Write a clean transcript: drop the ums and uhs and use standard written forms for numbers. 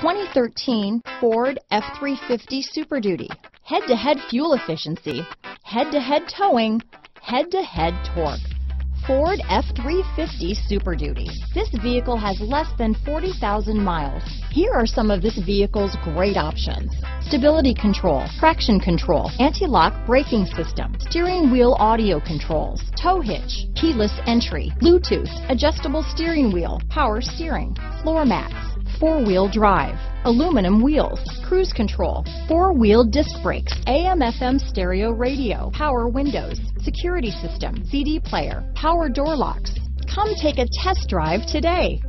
2013 Ford F-350 Super Duty. Head-to-head fuel efficiency, head-to-head towing, head-to-head torque. Ford F-350 Super Duty. This vehicle has less than 40,000 miles. Here are some of this vehicle's great options: stability control, traction control, anti-lock braking system, steering wheel audio controls, tow hitch, keyless entry, Bluetooth, adjustable steering wheel, power steering, floor mats, four-wheel drive, aluminum wheels, cruise control, four-wheel disc brakes, AM/FM stereo radio, power windows, security system, CD player, power door locks. Come take a test drive today.